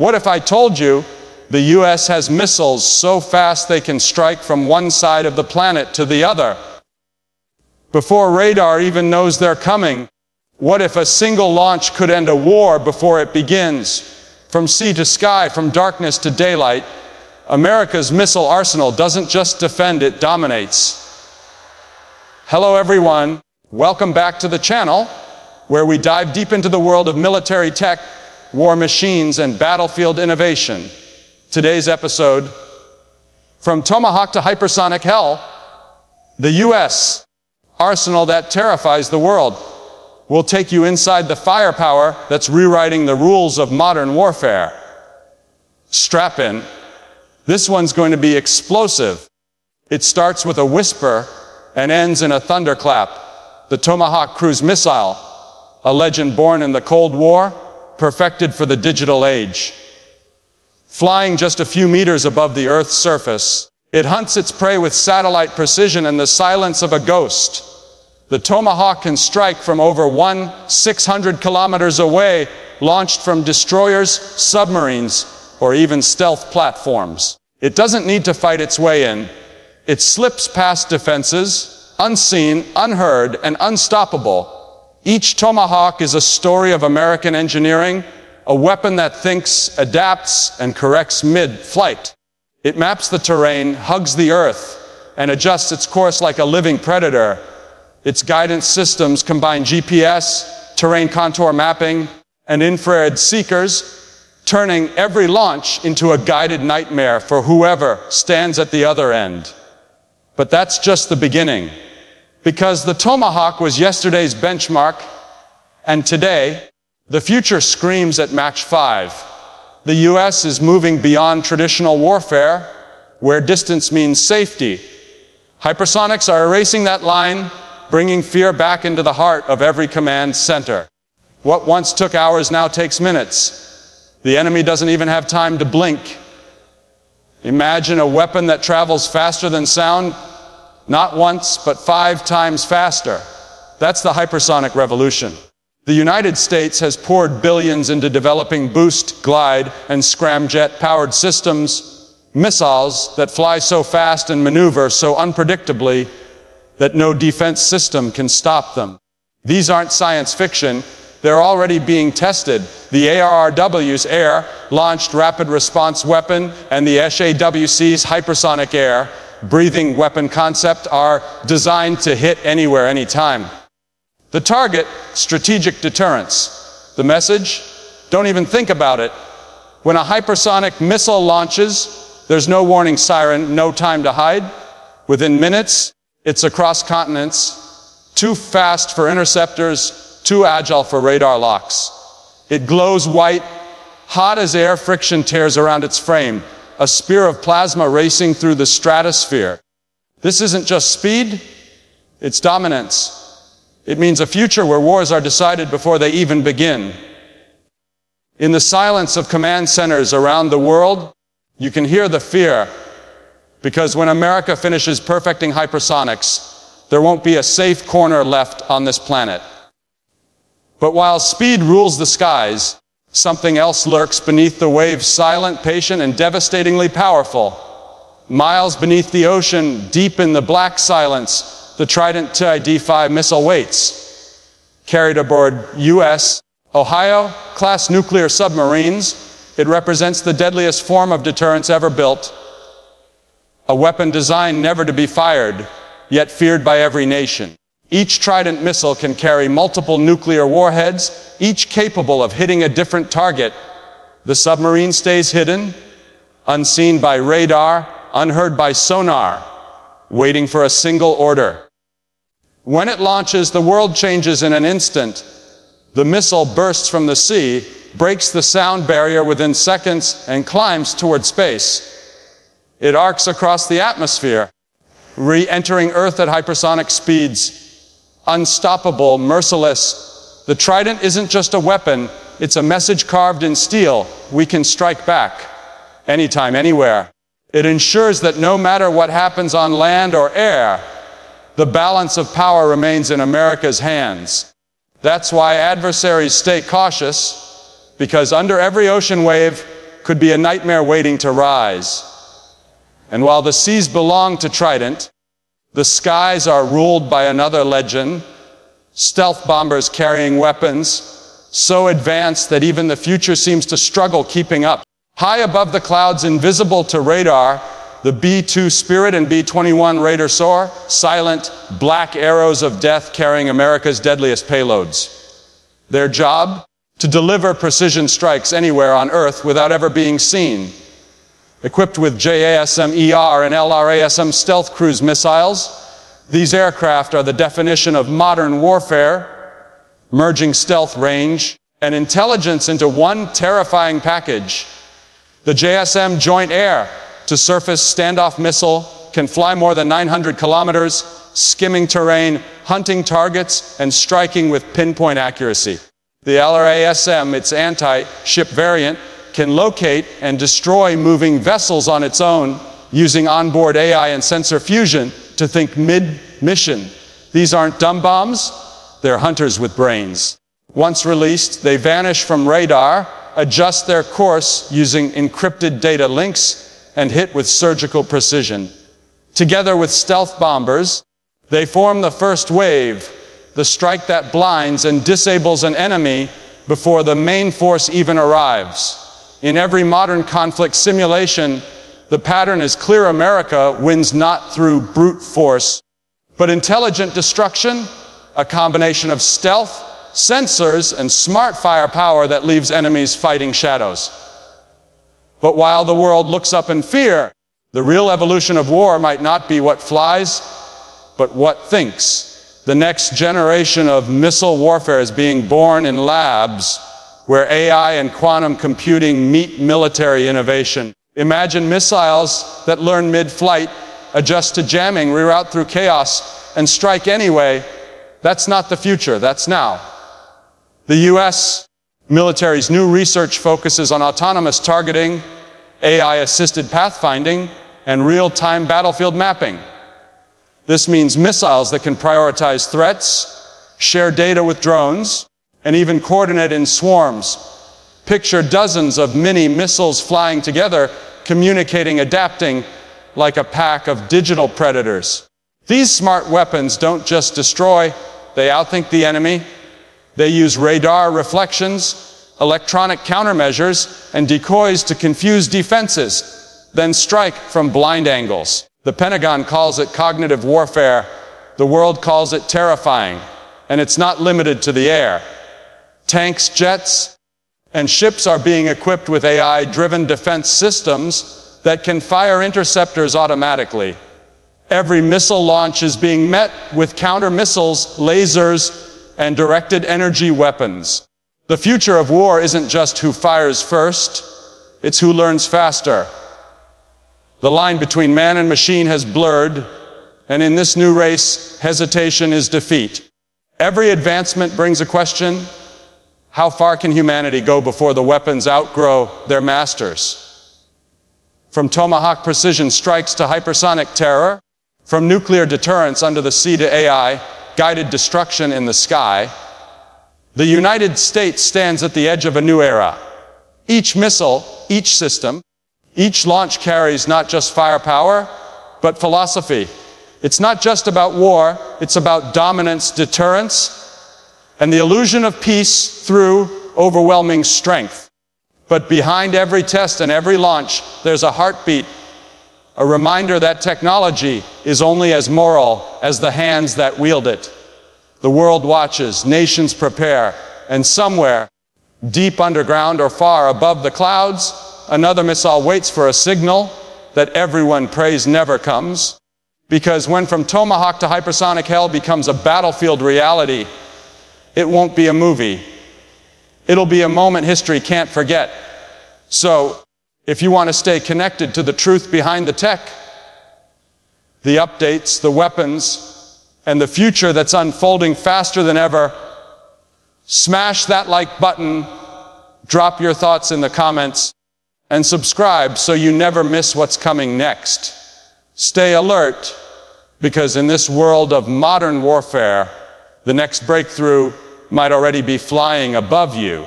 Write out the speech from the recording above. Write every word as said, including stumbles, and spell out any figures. What if I told you the U S has missiles so fast they can strike from one side of the planet to the other before radar even knows they're coming? What if a single launch could end a war before it begins? From sea to sky, from darkness to daylight, America's missile arsenal doesn't just defend, it dominates. Hello everyone, welcome back to the channel, where we dive deep into the world of military tech, war machines, and battlefield innovation. Today's episode, from Tomahawk to hypersonic hell, the U S arsenal that terrifies the world. We'll take you inside the firepower that's rewriting the rules of modern warfare. Strap in. This one's going to be explosive. It starts with a whisper and ends in a thunderclap. The Tomahawk cruise missile, a legend born in the Cold War, perfected for the digital age. Flying just a few meters above the Earth's surface, it hunts its prey with satellite precision and the silence of a ghost. The Tomahawk can strike from over one thousand six hundred kilometers away, launched from destroyers, submarines, or even stealth platforms. It doesn't need to fight its way in. It slips past defenses, unseen, unheard, and unstoppable. Each Tomahawk is a story of American engineering, a weapon that thinks, adapts, and corrects mid-flight. It maps the terrain, hugs the earth, and adjusts its course like a living predator. Its guidance systems combine G P S, terrain contour mapping, and infrared seekers, turning every launch into a guided nightmare for whoever stands at the other end. But that's just the beginning, because the Tomahawk was yesterday's benchmark, and today, the future screams at match five. The U S is moving beyond traditional warfare, where distance means safety. Hypersonics are erasing that line, bringing fear back into the heart of every command center. What once took hours now takes minutes. The enemy doesn't even have time to blink. Imagine a weapon that travels faster than sound, not once, but five times faster. That's the hypersonic revolution. The United States has poured billions into developing boost, glide, and scramjet-powered systems, missiles that fly so fast and maneuver so unpredictably that no defense system can stop them. These aren't science fiction, they're already being tested. The A R R W's AIR launched rapid response weapon and the S A W C's hypersonic AIR breathing weapon concept are designed to hit anywhere, anytime. The target, strategic deterrence. The message, don't even think about it. When a hypersonic missile launches, there's no warning siren, no time to hide. Within minutes, it's across continents, too fast for interceptors, too agile for radar locks. It glows white, hot as air friction tears around its frame, a spear of plasma racing through the stratosphere. This isn't just speed, it's dominance. It means a future where wars are decided before they even begin. In the silence of command centers around the world, you can hear the fear. Because when America finishes perfecting hypersonics, there won't be a safe corner left on this planet. But while speed rules the skies, something else lurks beneath the waves, silent, patient, and devastatingly powerful. Miles beneath the ocean, deep in the black silence, the Trident two D five missile waits. Carried aboard U S Ohio class nuclear submarines, it represents the deadliest form of deterrence ever built. A weapon designed never to be fired, yet feared by every nation. Each Trident missile can carry multiple nuclear warheads, each capable of hitting a different target. The submarine stays hidden, unseen by radar, unheard by sonar, waiting for a single order. When it launches, the world changes in an instant. The missile bursts from the sea, breaks the sound barrier within seconds, and climbs toward space. It arcs across the atmosphere, re-entering Earth at hypersonic speeds. Unstoppable, merciless. The Trident isn't just a weapon, it's a message carved in steel. We can strike back. Anytime, anywhere. It ensures that no matter what happens on land or air, the balance of power remains in America's hands. That's why adversaries stay cautious, because under every ocean wave, could be a nightmare waiting to rise. And while the seas belong to Trident, the skies are ruled by another legend, stealth bombers carrying weapons so advanced that even the future seems to struggle keeping up. High above the clouds, invisible to radar, the B two Spirit and B twenty-one Raider soar, silent, black arrows of death carrying America's deadliest payloads. Their job? To deliver precision strikes anywhere on Earth without ever being seen. Equipped with J A S S M E R and L R A S M stealth cruise missiles, these aircraft are the definition of modern warfare, merging stealth, range, and intelligence into one terrifying package. The J A S S M Joint Air to surface standoff missile can fly more than nine hundred kilometers, skimming terrain, hunting targets, and striking with pinpoint accuracy. The L R A S M, its anti-ship variant, can locate and destroy moving vessels on its own using onboard A I and sensor fusion to think mid-mission. These aren't dumb bombs, they're hunters with brains. Once released, they vanish from radar, adjust their course using encrypted data links, and hit with surgical precision. Together with stealth bombers, they form the first wave, the strike that blinds and disables an enemy before the main force even arrives. In every modern conflict simulation, the pattern is clear: America wins not through brute force, but intelligent destruction, a combination of stealth, sensors, and smart firepower that leaves enemies fighting shadows. But while the world looks up in fear, the real evolution of war might not be what flies, but what thinks. The next generation of missile warfare is being born in labs where A I and quantum computing meet military innovation. Imagine missiles that learn mid-flight, adjust to jamming, reroute through chaos, and strike anyway. That's not the future, that's now. The U S military's new research focuses on autonomous targeting, A I-assisted pathfinding, and real-time battlefield mapping. This means missiles that can prioritize threats, share data with drones, and even coordinate in swarms. Picture dozens of mini missiles flying together, communicating, adapting like a pack of digital predators. These smart weapons don't just destroy, they outthink the enemy. They use radar reflections, electronic countermeasures, and decoys to confuse defenses, then strike from blind angles. The Pentagon calls it cognitive warfare. The world calls it terrifying. And it's not limited to the air. Tanks, jets, and ships are being equipped with A I-driven defense systems that can fire interceptors automatically. Every missile launch is being met with counter-missiles, lasers, and directed energy weapons. The future of war isn't just who fires first, it's who learns faster. The line between man and machine has blurred, and in this new race, hesitation is defeat. Every advancement brings a question: how far can humanity go before the weapons outgrow their masters? From Tomahawk precision strikes to hypersonic terror, from nuclear deterrence under the sea to A I, guided destruction in the sky, the United States stands at the edge of a new era. Each missile, each system, each launch carries not just firepower, but philosophy. It's not just about war, it's about dominance, deterrence, and the illusion of peace through overwhelming strength. But behind every test and every launch, there's a heartbeat, a reminder that technology is only as moral as the hands that wield it. The world watches, nations prepare, and somewhere, deep underground or far above the clouds, another missile waits for a signal that everyone prays never comes. Because when From Tomahawk to hypersonic hell becomes a battlefield reality, it won't be a movie. It'll be a moment history can't forget. So, if you want to stay connected to the truth behind the tech, the updates, the weapons, and the future that's unfolding faster than ever, smash that like button, drop your thoughts in the comments, and subscribe so you never miss what's coming next. Stay alert, because in this world of modern warfare, the next breakthrough might already be flying above you.